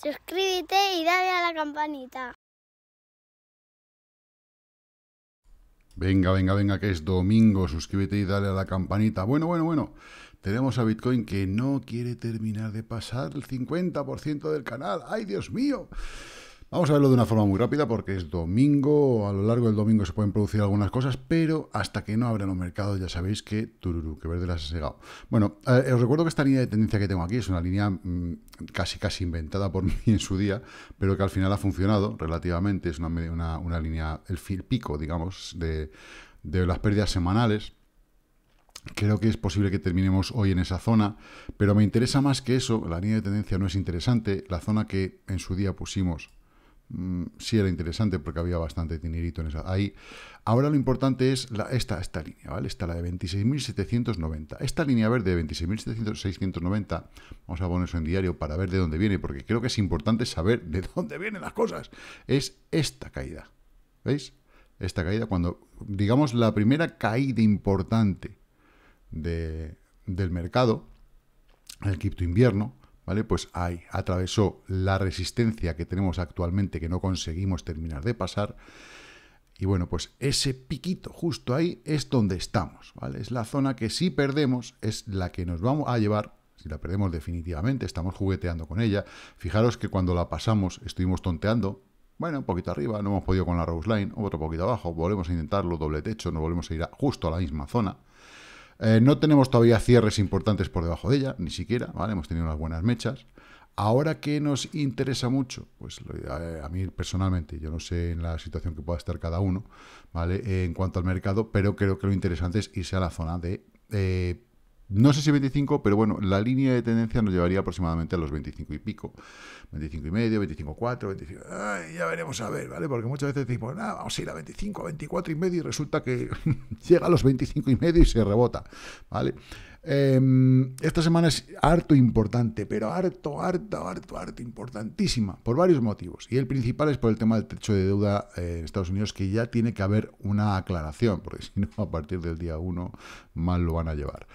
Suscríbete y dale a la campanita. Venga, venga, venga, que es domingo. Suscríbete y dale a la campanita. Bueno. Tenemos a Bitcoin que no quiere terminar de pasar el 50% del canal. ¡Ay, Dios mío! Vamos a verlo de una forma muy rápida porque es domingo. A lo largo del domingo se pueden producir algunas cosas, pero hasta que no abran los mercados ya sabéis que tururú, que verde las has llegado. Bueno, os recuerdo que esta línea de tendencia que tengo aquí es una línea casi inventada por mí en su día, pero que al final ha funcionado relativamente. Es una línea, el pico, digamos, de las pérdidas semanales. Creo que es posible que terminemos hoy en esa zona, pero me interesa más que eso. La línea de tendencia no es interesante. La zona que en su día pusimos sí era interesante porque había bastante dinerito en esa, ahí. Ahora lo importante es esta línea, ¿vale? Esta, la de 26.790. Esta línea verde de 26.690, vamos a poner eso en diario para ver de dónde viene, porque creo que es importante saber de dónde vienen las cosas. Es esta caída, ¿veis? Esta caída, cuando, digamos, la primera caída importante del mercado, el cripto invierno, ¿vale? Pues ahí atravesó la resistencia que tenemos actualmente, que no conseguimos terminar de pasar. Y bueno, pues ese piquito justo ahí es donde estamos, ¿vale? Es la zona que si perdemos es la que nos vamos a llevar. Si la perdemos definitivamente, estamos jugueteando con ella. Fijaros que cuando la pasamos estuvimos tonteando. Bueno, un poquito arriba, no hemos podido con la Rose Line, otro poquito abajo, volvemos a intentarlo, doble techo, nos volvemos a ir justo a la misma zona. No tenemos todavía cierres importantes por debajo de ella, ni siquiera, ¿vale? Hemos tenido unas buenas mechas. Ahora, ¿qué nos interesa mucho? Pues a mí personalmente, yo no sé en la situación que pueda estar cada uno, ¿vale? En cuanto al mercado, pero creo que lo interesante es irse a la zona de, no sé si 25, pero bueno, la línea de tendencia nos llevaría aproximadamente a los 25 y pico, 25 y medio, 25,4, 25... Ay, ya veremos a ver, ¿vale? Porque muchas veces decimos, nada, vamos a ir a 25, a 24 y medio, y resulta que llega a los 25 y medio y se rebota, ¿vale? Esta semana es harto importante, pero harto importantísima, por varios motivos. Y el principal es por el tema del techo de deuda en Estados Unidos, que ya tiene que haber una aclaración, porque si no, a partir del día 1 mal lo van a llevar.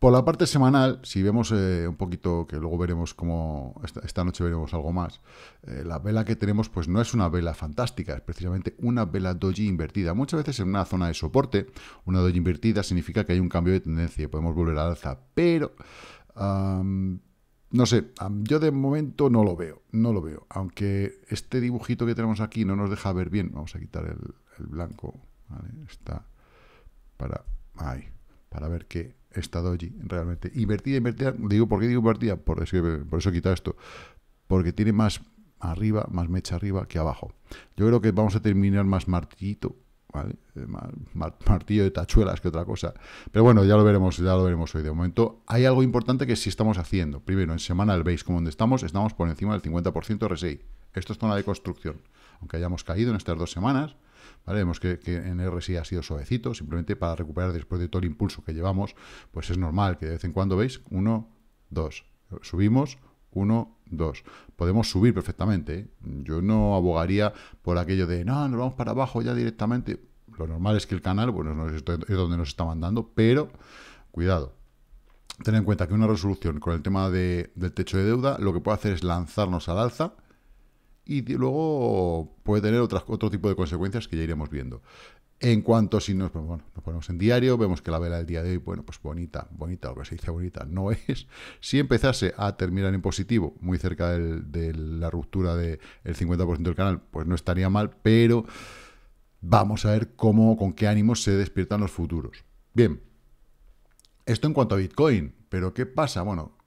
Por la parte semanal, si vemos un poquito, que luego veremos cómo, esta noche veremos algo más, la vela que tenemos pues no es una vela fantástica, es precisamente una vela doji invertida. Muchas veces en una zona de soporte, una doji invertida significa que hay un cambio de tendencia y podemos volver al alza, pero no sé, yo de momento no lo veo, aunque este dibujito que tenemos aquí no nos deja ver bien. Vamos a quitar el blanco, ¿vale? Está para ver qué está doji realmente. Invertida, digo, ¿por qué digo invertida? Por eso he quitado esto, porque tiene más arriba, más mecha arriba que abajo. Yo creo que vamos a terminar más martillito, ¿vale? Martillo de tachuelas que otra cosa, pero bueno, ya lo veremos hoy. De momento hay algo importante que sí estamos haciendo. Primero, en semanal veis como donde estamos por encima del 50% RSI. Esto es zona de construcción, aunque hayamos caído en estas dos semanas, ¿vale? Vemos que en RSI ha sido suavecito, simplemente para recuperar después de todo el impulso que llevamos, pues es normal que de vez en cuando, veis, 1, 2, subimos, 1, 2, podemos subir perfectamente, ¿eh? Yo no abogaría por aquello de, no, nos vamos para abajo ya directamente. Lo normal es que el canal, bueno, es donde nos está mandando, pero cuidado. Ten en cuenta que una resolución con el tema del techo de deuda, lo que puede hacer es lanzarnos al alza, y luego puede tener otro tipo de consecuencias que ya iremos viendo. En cuanto si nos ponemos en diario, vemos que la vela del día de hoy, bueno, pues bonita, lo que se dice bonita, no es. Si empezase a terminar en positivo, muy cerca de la ruptura del 50% del canal, pues no estaría mal, pero vamos a ver con qué ánimos se despiertan los futuros. Bien, esto en cuanto a Bitcoin, pero ¿qué pasa? Bueno,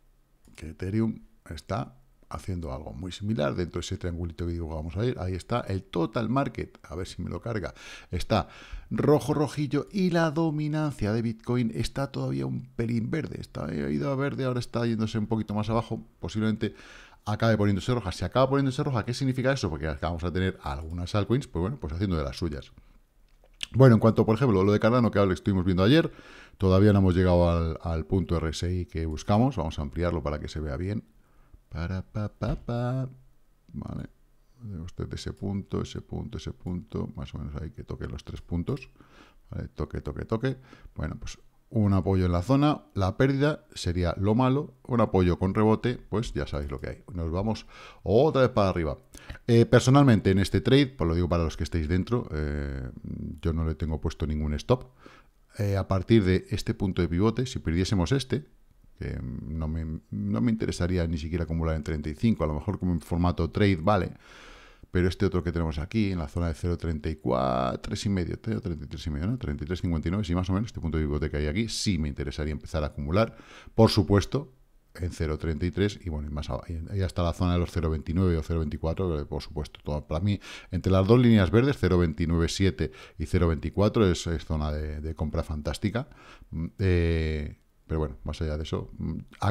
que Ethereum está haciendo algo muy similar. Dentro de ese triangulito que dibujamos ayer, ahí está el total market, a ver si me lo carga, está rojo rojillo, y la dominancia de Bitcoin está todavía un pelín verde, ha ido a verde, ahora está yéndose un poquito más abajo, posiblemente acabe poniéndose roja. Si acaba poniéndose roja, ¿qué significa eso? Porque acabamos a tener algunas altcoins, pues bueno, pues haciendo de las suyas. Bueno, en cuanto, por ejemplo, lo de Cardano, que ahora lo estuvimos viendo ayer, todavía no hemos llegado al punto RSI que buscamos. Vamos a ampliarlo para que se vea bien. Vale, usted ese punto, más o menos ahí que toque los tres puntos, vale, toque, bueno, pues un apoyo en la zona, la pérdida sería lo malo, un apoyo con rebote, pues ya sabéis lo que hay. Nos vamos otra vez para arriba. Personalmente en este trade, pues lo digo para los que estéis dentro, yo no le tengo puesto ningún stop. A partir de este punto de pivote, si perdiésemos este, que no me interesaría ni siquiera acumular en 35, a lo mejor como en formato trade, vale, pero este otro que tenemos aquí, en la zona de 0.33,5, ¿no? 33,59, sí, más o menos, este punto de pivote que hay aquí, sí me interesaría empezar a acumular, por supuesto, en 0.33, y bueno, y más abajo, y hasta la zona de los 0.29 o 0.24, por supuesto, todo para mí, entre las dos líneas verdes, 0.29,7 y 0.24, es zona de compra fantástica, pero bueno, más allá de eso,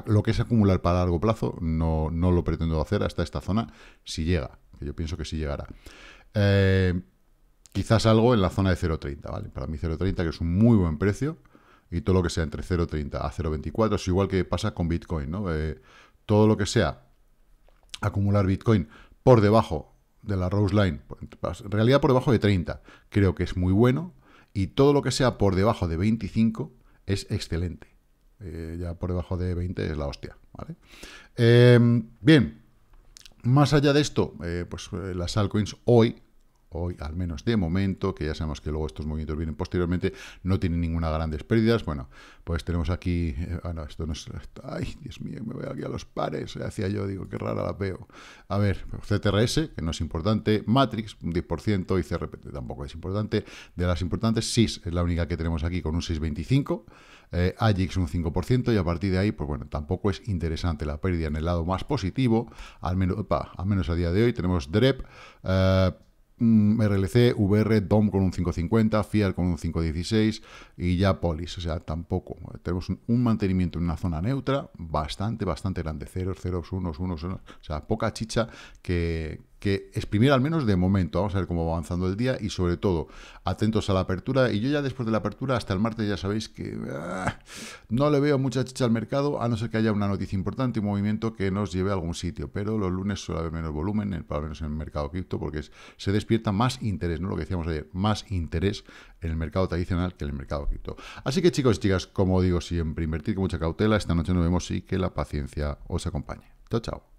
lo que es acumular para largo plazo, no lo pretendo hacer hasta esta zona, si llega. Yo pienso que sí llegará. Quizás algo en la zona de 0.30, ¿vale? Para mí 0.30, que es un muy buen precio, y todo lo que sea entre 0.30 a 0.24 es igual que pasa con Bitcoin, ¿no? Todo lo que sea acumular Bitcoin por debajo de la Rose Line, en realidad por debajo de 30, creo que es muy bueno, y todo lo que sea por debajo de 25 es excelente. Ya por debajo de 20 es la hostia, ¿vale? Bien. Más allá de esto, pues las altcoins hoy, al menos de momento, que ya sabemos que luego estos movimientos vienen posteriormente, no tienen ninguna grandes pérdidas. Bueno, pues tenemos aquí... bueno, esto no es... ¡Ay, Dios mío! Me voy aquí a los pares. Hacía yo, digo, qué rara la veo. A ver, CTRS, que no es importante. Matrix, un 10%. Y CRP tampoco es importante. De las importantes, SIS es la única que tenemos aquí con un 6,25%. Agix un 5%, y a partir de ahí, pues bueno, tampoco es interesante la pérdida en el lado más positivo, al menos a día de hoy. Tenemos DREP, RLC, VR, DOM con un 5,50, FIAL con un 5,16 y ya Polis, o sea, tampoco. Tenemos un mantenimiento en una zona neutra bastante grande, ceros, ceros, unos, o sea, poca chicha que exprimir al menos de momento. Vamos a ver cómo va avanzando el día y sobre todo, atentos a la apertura. Y yo ya después de la apertura, hasta el martes, ya sabéis que no le veo mucha chicha al mercado, a no ser que haya una noticia importante, un movimiento que nos lleve a algún sitio. Pero los lunes suele haber menos volumen, al menos en el mercado cripto, porque se despierta más interés, ¿no? Lo que decíamos ayer, más interés en el mercado tradicional que en el mercado cripto. Así que chicos y chicas, como digo siempre, invertir con mucha cautela. Esta noche nos vemos y que la paciencia os acompañe. Chao, chao.